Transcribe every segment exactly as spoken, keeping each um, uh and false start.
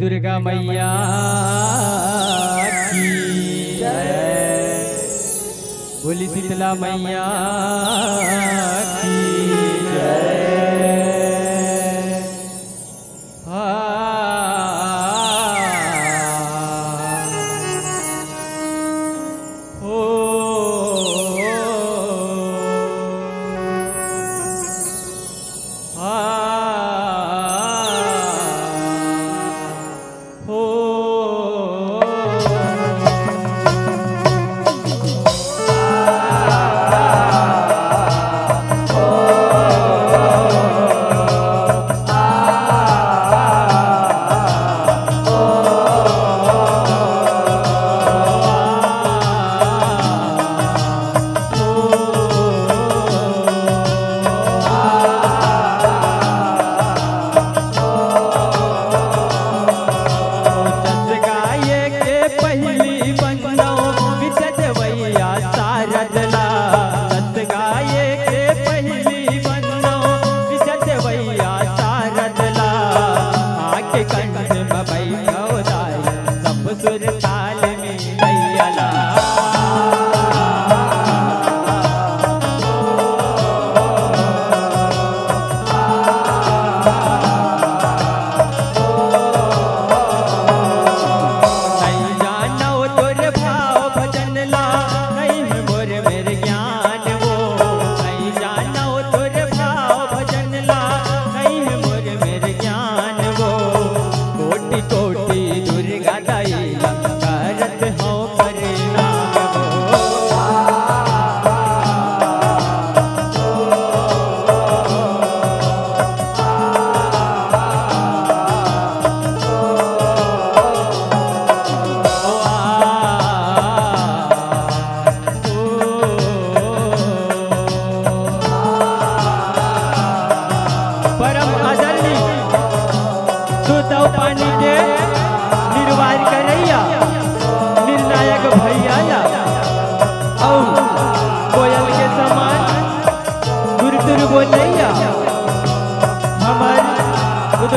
दुर्गा मैया की जय, बोली शीतला मैया की जय। हा हो हा Oh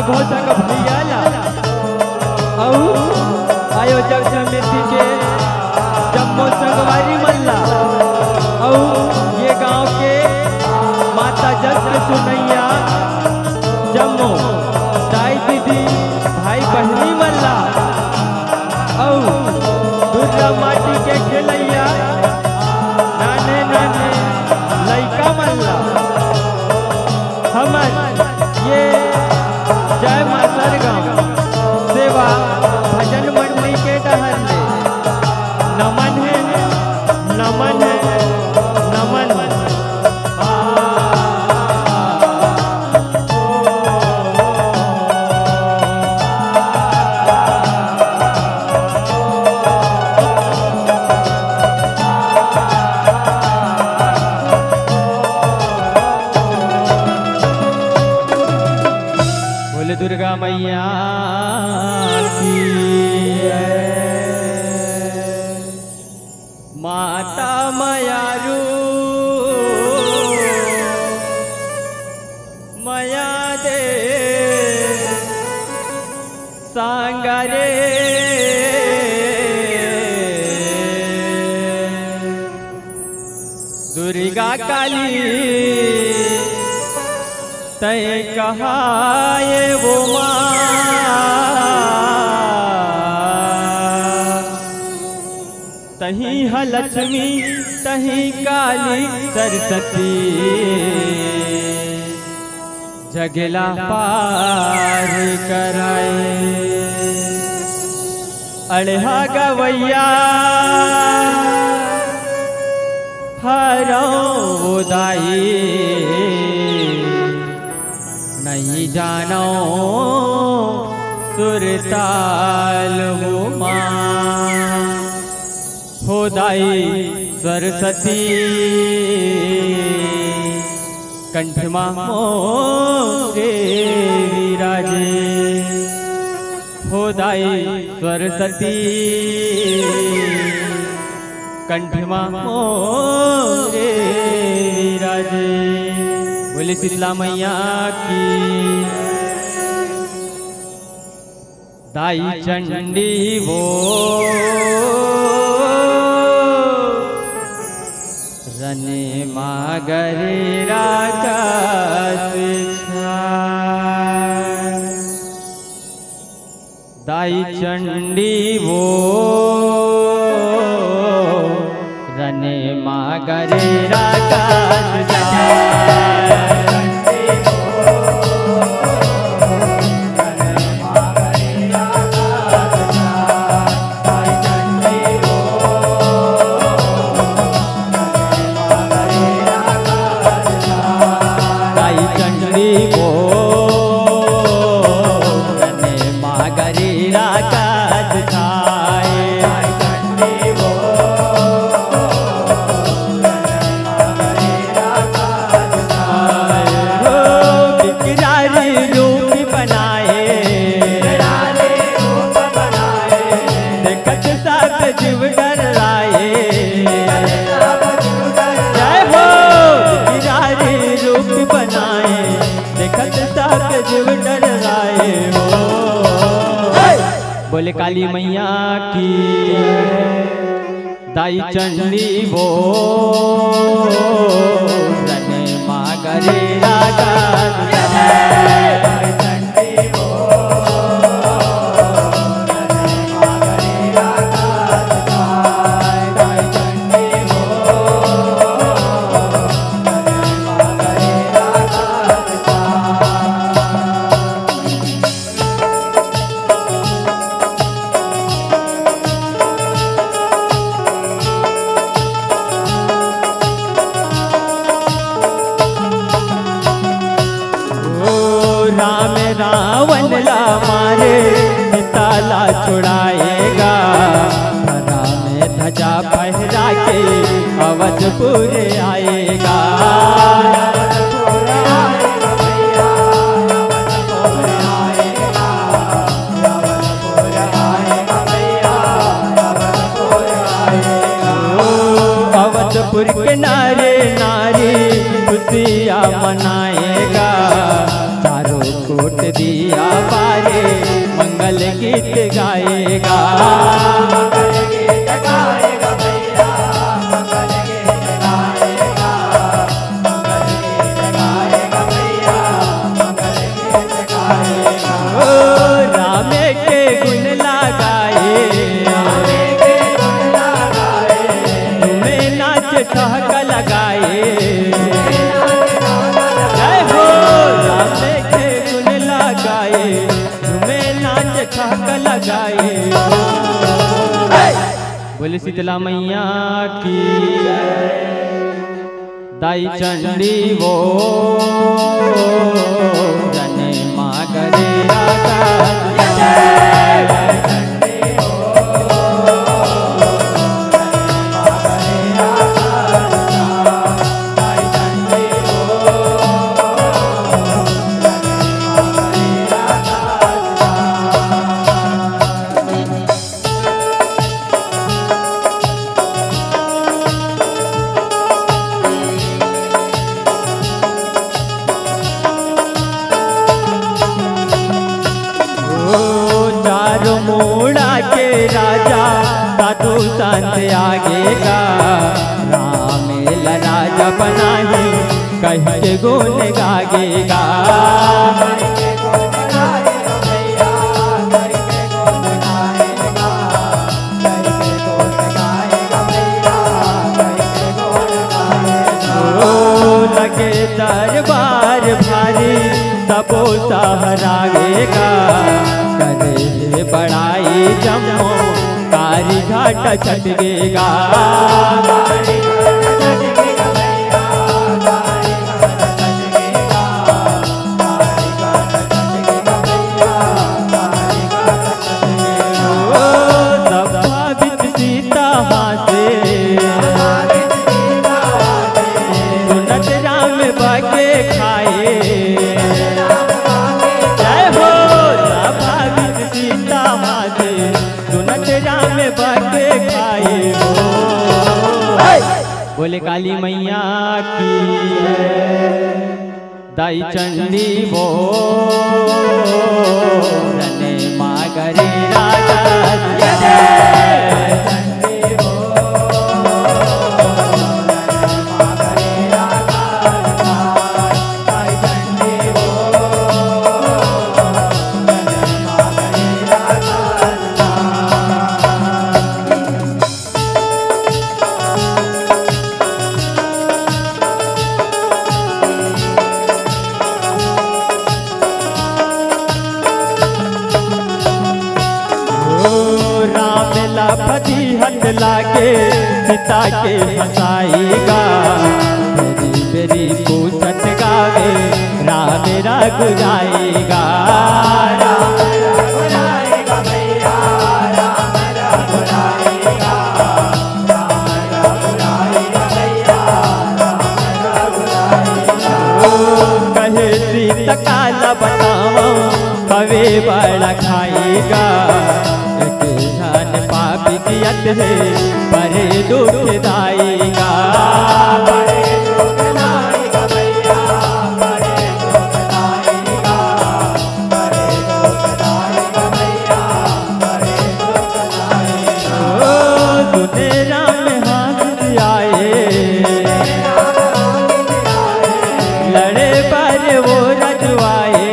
गोसा का भैया आयो जग समिति के जम्मो संगवारी मल्ला औ ये गांव के माता जग सुनैया जम्मो दाई दीदी भाई बहनी मल्ला औ दुर्गा माटी के खेलैया नाने नाने लइका मल्ला हमर ये जय माता गाँव सेवा भजन मंडली के टहल नमन है नमन है नमन बोले दुर्गा मैया माता मायारू माया दे सांगरे दुर्गा काली तय कहा ये वो तहीं है लक्ष्मी तहीं काली सरस्वती जगला पार कराए अड़हा गवैया हरो दाई नहीं जानो सुरताल मां हो दाई सरस्वती कंठमा मोरे विराजे हो दाई सरस्वती कंठमा मोरे विराजे बोले शीतला मैया की दाई चंडी वो रने मागर दाई चंडी वो रने मागर बोले काली मैया की दाई चंडी वो रने मागरे राजा रावण ला मारे सीता ला छुड़ाएगा राम ध्वजा फहरा के अवधपुर आएगा अवधपुर के नारे नारी खुशियाँ मनाएगा कोट दिया। गाएगा। बोले शीतला मैया की दाई चंडी वो जने माँ गरेरा का आगे का राम राजा बनाही कह के गुण गागेगा। लगे दरबार भारी सबो सहरागेगा। करे बड़ाई जमो काली घाट चटकेगा। संभावित सीता हाथे सुनत राम बाके खाए। जय हो संभावित सीता हाथे सुनत राम बोले काली मैया की दाई चंडी वो जने माँ गरेरा का। लागे सीता के हसाएगा। मेरी मेरी पूछत गावे राम रघुराएगा। कहे सीता काला बताओ कवे बड़ा खाएगा। पापियत है परे दुखदायिका परे दुखदायिका भैया परे दुखदायिका परे दुखदायिका भैया परे दुखदायिका। ओ सुने राम हाथ आए लड़े पर वो रजवाए।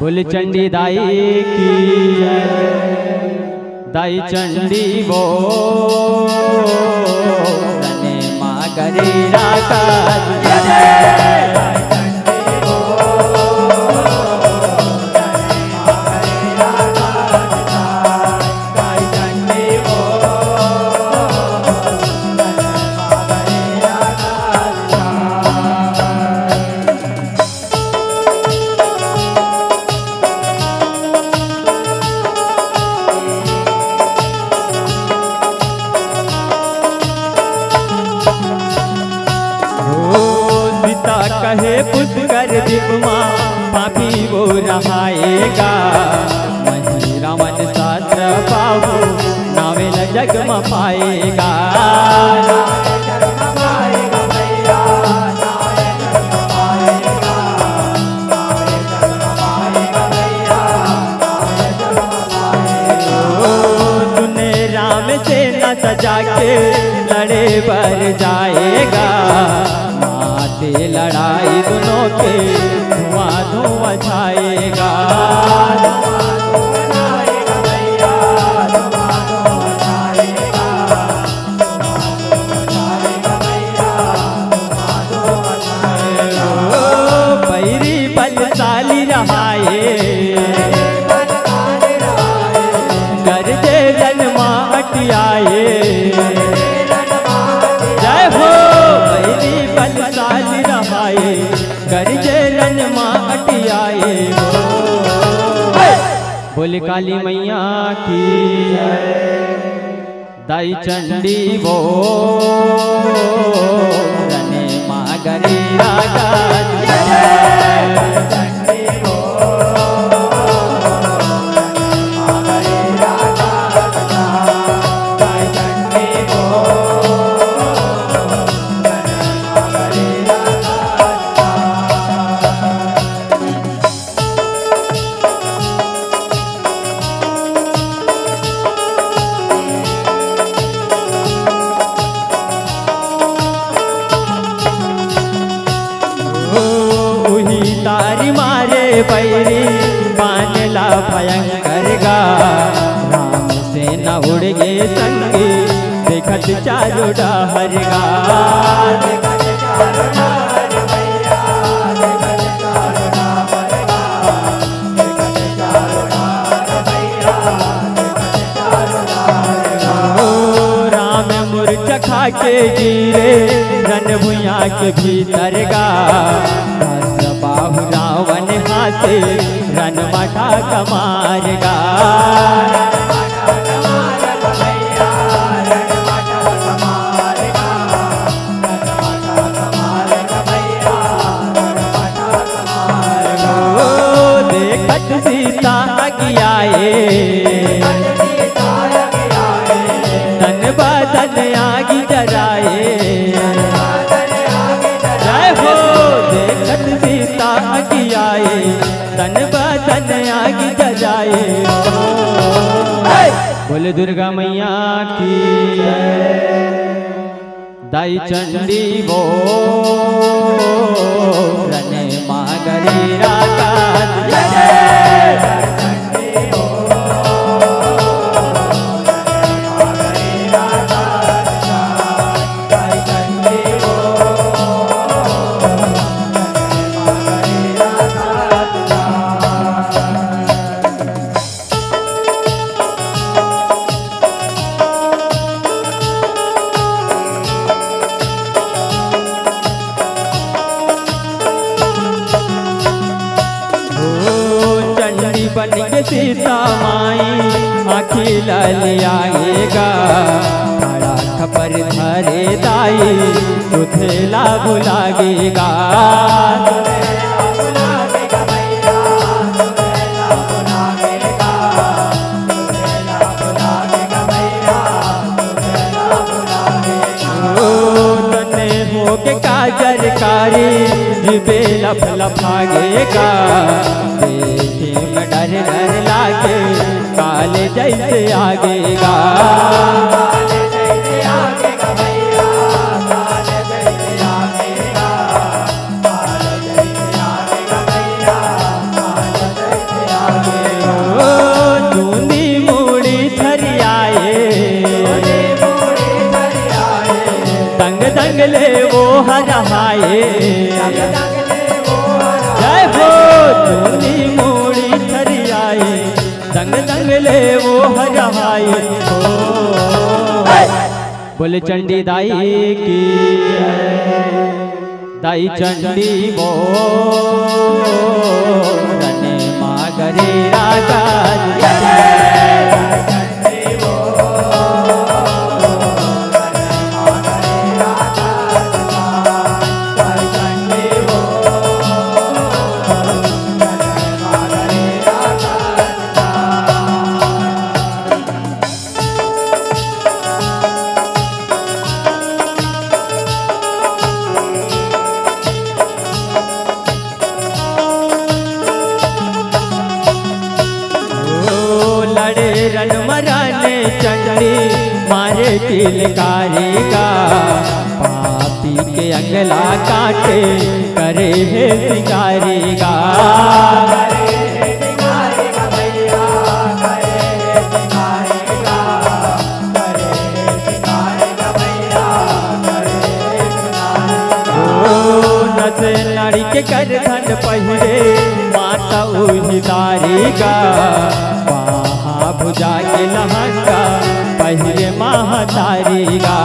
बोले चंडी दाई की दाई चंडी वो जने माँ गरेरा का। कहे पुष्कर दिपमा पापी वो रहाएगा। वही रावण शास्त्र पाहु नावेल जग में पाएगा। सजा के लड़े पर जाएगा, माते लड़ाई दोनों के धुआं धुआं छाएगा। बोले काली मैया की दाई चंडी वो रने मागरी राजा चंडी वो मागरी राजा दाई चंडी वो मागरी राजा। तारी मारे पैरी पानला भयंकर गा, राम से न उड़ गए संगी देखत चारो डहर गा। राम मूर्छा खा के गिरे रण भुया के भीतर गा, बाहु रावण हाथे रन मटा कमार गा। देखत सीता आगियाए तन बदन आगि जराए, तन बदन आगि जलाए। बोले दुर्गा मैया की दाई चंडी वो रने मागरी राजा सीता माई आखी ललियाएगा, बड़ा खबर धरे दाई सुथेला बुलाएगा। तने हो के काजर कारी जिबे लफ लफाएगा, डर डर लागे काले जैसे आगेगा। दूनी मूड़ी थरियाए तंग दंगले वो हराए, जय हो दूनी दंग दंग ले वो हराए। बोले चंडी दाई की दाई चंडी वो रने मागरी राजा चंडी मारे तिलकारी का, पापी के अंगला काटे करे है शिकारी का। कर धन पहरे माता उदारी का, बाहा भुजा के लहंगा पहरे महातारी का।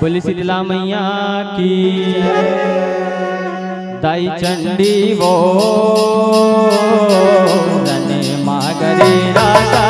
बोले सीता मैया की दाई चंडी वो धने मागरे राधा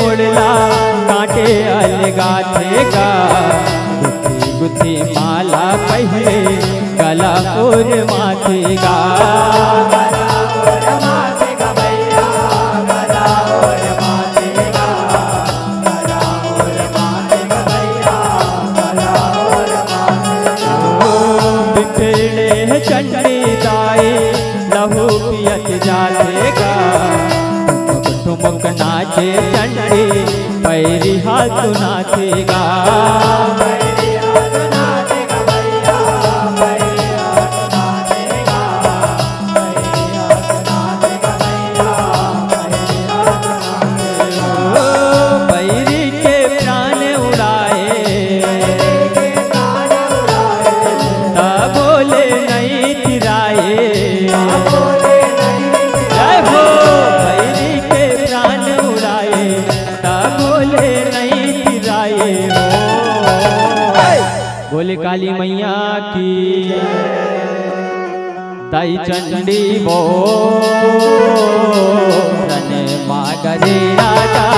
मुड़ला काटे अलगाथे का, गुथी गुथी माला पहले कला और माथे का। बिफिड़े चंडी दाई लहू पियत जाते का, ठुमक नाचे चंडी पैरी हाथ नाचेगा। बोले काली मैया की दाई चंडी वो रने मागरे राधा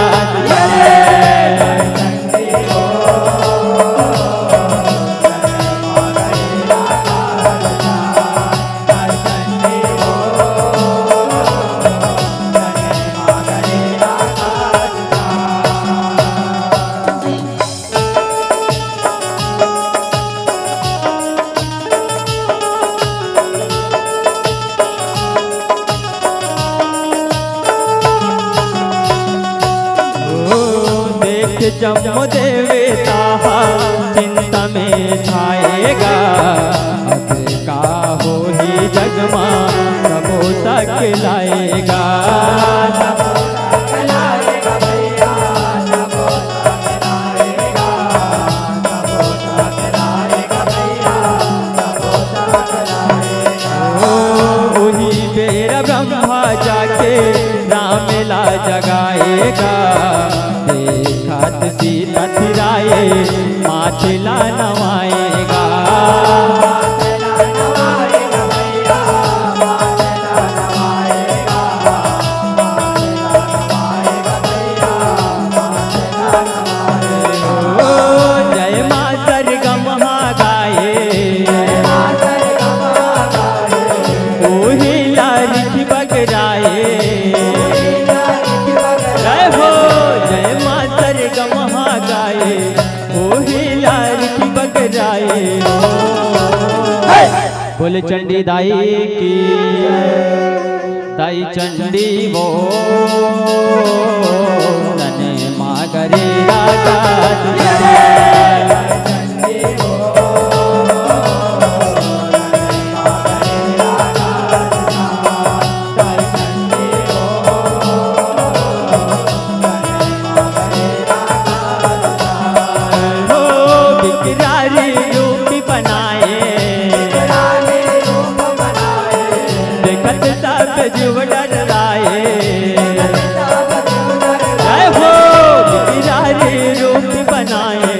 जमो देवता चिंता में छाएगा, अब का हो ही जगमा सबो तक लाएगा। वही बेर ब्रह्मा जाके रामला जगाएगा, सीता थिराए माथिला नवाएगा। जय माँ सरगमहा गाए ओही लारी बगराए। बोले चंडी दाई की दाई चंडी वो तने मागरे राधा। जीव डर लाए जय हो बिरारी रूप बनाए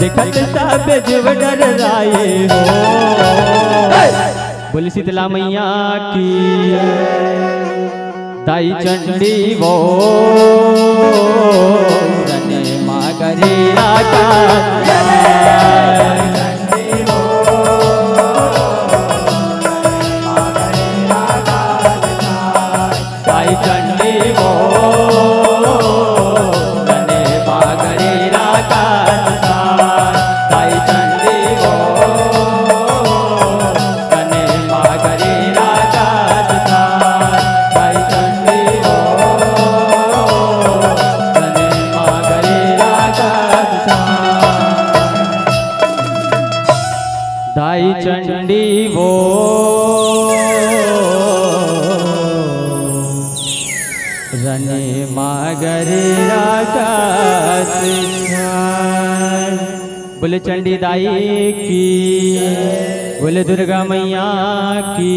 देखत सब जीव डर लाए हो। बोली शीतला मैया की दाई चंडी वो मागरिया का दाई चंडी वो रने मागरिया का स्थान। बोले चंडी दाई की, बोले दुर्गा मैया की।